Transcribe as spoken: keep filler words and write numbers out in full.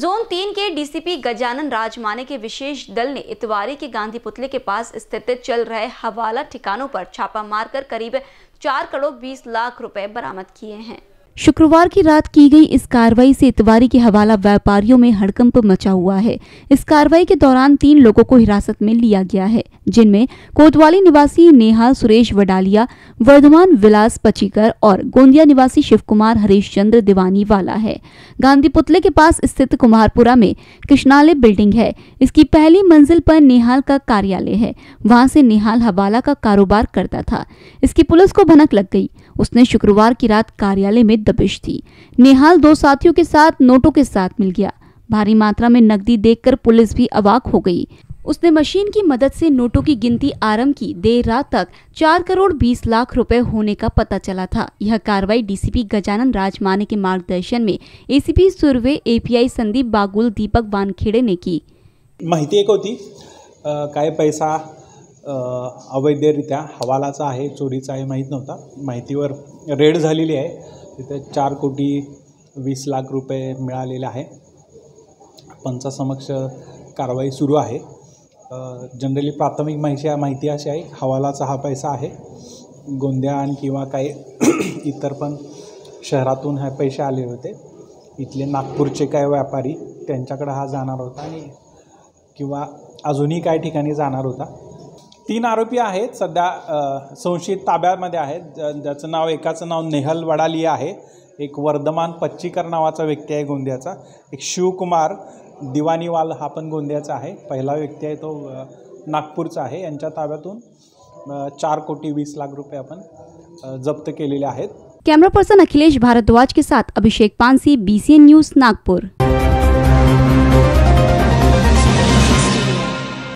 Zone तीन के DCP Gajanan Rajmane के विशेष दल ने इतवारी के गांधी पुतले के पास स्थित चल रहे हवाला ठिकानों पर छापा मारकर करीब चार करोड़ बीस लाख रुपए बरामद किए हैं। शुक्रवार की रात की गई इस कार्रवाई से इतवारी के हवाला व्यापारियों में हड़कंप मचा हुआ है। इस कार्रवाई के दौरान तीन लोगों को हिरासत में लिया गया है, जिनमें कोतवाली निवासी नेहाल सुरेश वडालिया, वर्धमान विलास पचीकर और गोंदिया निवासी शिवकुमार हरीश चंद्र दिवानीवाला है। गांधी पुतले के पास स्थित कुमारपुरा में कृष्णालय बिल्डिंग है। इसकी पहली मंजिल पर नेहाल का कार्यालय है। वहाँ से नेहाल हवाला का कारोबार करता था। इसकी पुलिस को भनक लग गई। उसने शुक्रवार की रात कार्यालय में दबिश थी। नेहाल दो साथियों के साथ नोटों के साथ मिल गया। भारी मात्रा में नकदी देखकर पुलिस भी अवाक हो गई। उसने मशीन की मदद से नोटों की गिनती आरंभ की। देर रात तक चार करोड़ बीस लाख रुपए होने का पता चला था। यह कार्रवाई डीसीपी गजानन राजमाने के मार्गदर्शन में एसीपी सुर्वे, एपीआई संदीप बागुल, दीपक वानखेड़े ने की। माहिती एक होती काय पैसा अवैधरित्या हवालाचा आहे, चोरीचा आहे माहित नव्हता। माहितीवर रेड झालेली आहे। तिथे चार कोटी वीस लाख रुपये मिळालेले आहे। पंचासमक्ष कारवाई सुरू आहे। जनरली प्राथमिक माहिती माहिती अशी आहे हवालाचा हा पैसा आहे। गोंदिया किंवा काही इतर पण शहरातून हा पैसे आले होते। इथले नागपूरचे काही व्यापारी त्यांच्याकडे हा जाणार होता आणि किंवा अजूनही काही ठिकाणी जाणार होता। तीन आरोपी आहेत सध्या संशयित ताब्यामध्ये आहेत। ज्याचं नाव एकाचं नाव नेहल वडालिया आहे, एक वर्धमान पच्चीकर नावाचा व्यक्ती आहे गोंदियाचा, एक शिवकुमार दिवानीवाल हा पण गोंदियाचा आहे, पहिला व्यक्ती आहे तो नागपूरचा आहे। यांच्या ताब्यातून चार कोटी वीस लाख रुपये आपण जप्त केलेले आहेत। कॅमेरा पर्सन अखिलेश भारद्वाज के साथ Abhishek Pansi, B C N news, Nagpur.